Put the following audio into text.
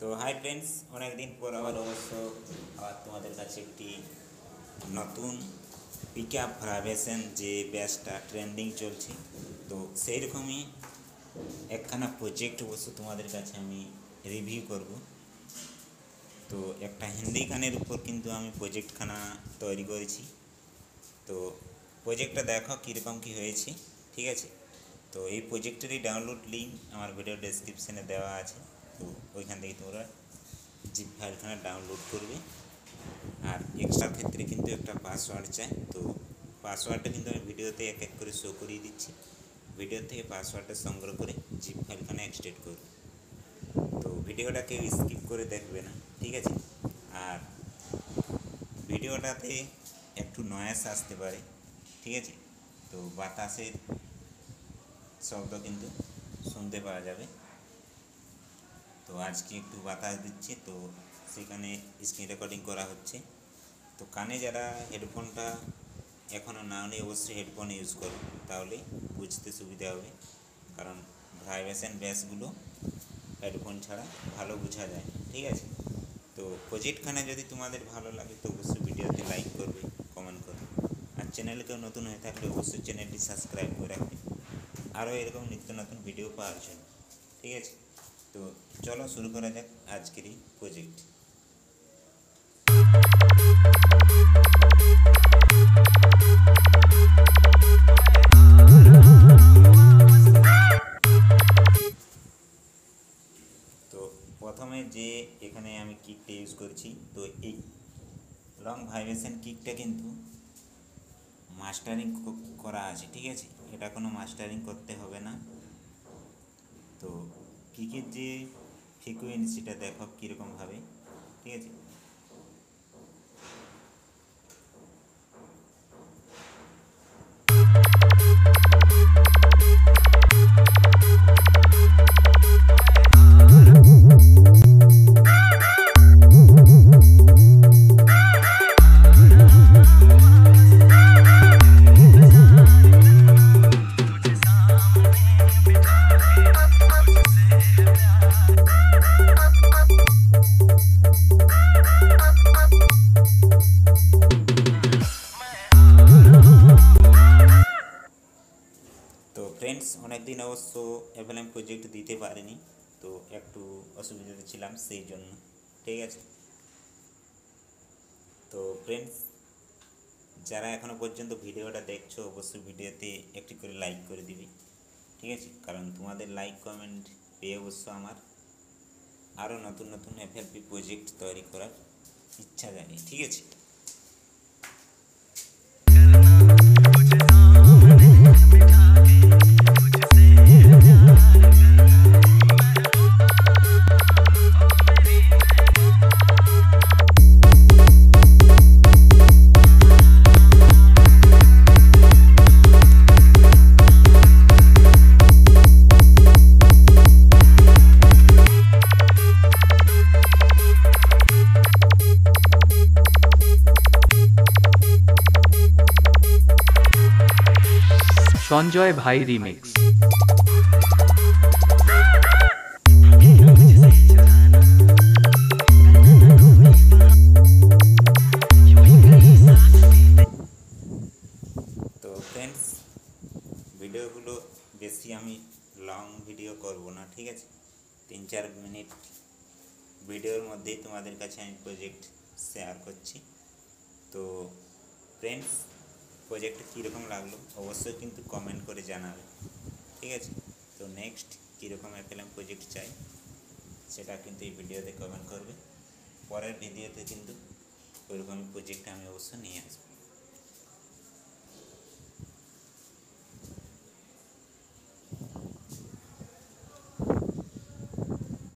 তো hi friends, অনেকদিন পর আবার তোমাদের কাছে একটি নতুন পিক আপ ভাইব্রেশন যে ব্যাচটা ট্রেন্ডিং চলছে, তো সেই রকমই একখানা প্রজেক্ট অবশ্য তোমাদের কাছে আমি রিভিউ করব। তো একটা হিন্দি গানের উপর কিন্তু আমি প্রজেক্টখানা তৈরি করেছি, তো প্রজেক্টটা দেখো কীরকম কী হয়েছে, ঠিক আছে? তো এই প্রজেক্টেরই ডাউনলোড লিঙ্ক আমার ভিডিও ডেসক্রিপশানে দেওয়া আছে, তো ওইখান থেকে তোমরা জিপ ফাইলখানা ডাউনলোড করবে। আর এক্সট্রা ক্ষেত্রে কিন্তু একটা পাসওয়ার্ড চাই, তো পাসওয়ার্ডটা কিন্তু আমি ভিডিওতে এক এক করে শো করিয়ে দিচ্ছি। ভিডিও থেকে পাসওয়ার্ডটা সংগ্রহ করে জিপ ফাইলখানা এক্সটেড করবে। তো ভিডিওটা কেউ স্কিপ করে দেখবে না, ঠিক আছে? আর ভিডিওটাতে একটু নয়েস আসতে পারে, ঠিক আছে? তো বাতাসের শব্দ কিন্তু শুনতে পাওয়া যাবে। তো আজকে একটু বাতাস দিচ্ছে, তো সেখানে স্ক্রিন রেকর্ডিং করা হচ্ছে। তো কানে যারা হেডফোনটা এখনও না নিয়ে অবশ্যই হেডফোন ইউজ করো, তাহলে বুঝতে সুবিধা হবে, কারণ ভাইব্রেশন ব্যাসগুলো হেডফোন ছাড়া ভালো বোঝা যায় না, ঠিক আছে? তো প্রজেক্টখানা যদি তোমাদের ভালো লাগে তো অবশ্যই ভিডিওতে লাইক করবে, কমেন্ট করবে। আর চ্যানেলে কেউ নতুন হয়ে থাকলে অবশ্যই চ্যানেলটি সাবস্ক্রাইব করে রাখবে, আরও এরকম নিত্য নতুন ভিডিও পাওয়ার জন্য, ঠিক আছে? তো চলো শুরু করা যাক আজকের এই প্রজেক্ট। তো প্রথমে যে এখানে আমি কিকটা ইউজ করছি, তো এই লং ভাইব্রেশন কিকটা কিন্তু মাস্টারিং করা আছে, ঠিক আছে? এটা কোনো মাস্টারিং করতে হবে না। তো কিকের যে ফ্রিকুয়েন্সিটা দেখো কীরকমভাবে, ঠিক আছে? অনেকদিন অবশ্য এফএলএম প্রজেক্ট দিতে পারিনি, তো একটু অসুবিধাতে ছিলাম সেই জন্য, ঠিক আছে? তো ফ্রেন্ডস, যারা এখনও পর্যন্ত ভিডিওটা দেখছো অবশ্যই ভিডিওতে একটি করে লাইক করে দিবে, ঠিক আছে? কারণ তোমাদের লাইক কমেন্ট পেয়ে অবশ্য আমার আরও নতুন নতুন এফএলপি প্রজেক্ট তৈরি করার ইচ্ছা জাগে, ঠিক আছে? সঞ্জয় ভাই রিমিক্স। তো ফ্রেন্ডস, ভিডিওগুলো বেশি আমি লং ভিডিও করব না, ঠিক আছে? 3-4 মিনিট ভিডিওর মধ্যেই তোমাদের কাছে আমি প্রজেক্ট শেয়ার করছি। তো ফ্রেন্ডস, প্রজেক্টটা কীরকম লাগলো অবশ্যই কিন্তু কমেন্ট করে জানাবে, ঠিক আছে? তো নেক্সট কীরকম এফএলএম প্রজেক্ট চাই সেটা কিন্তু এই ভিডিওতে কমেন্ট করবে। পরের ভিডিওতে কিন্তু ওইরকমই প্রজেক্ট আমি অবশ্যই নিয়ে আসবো।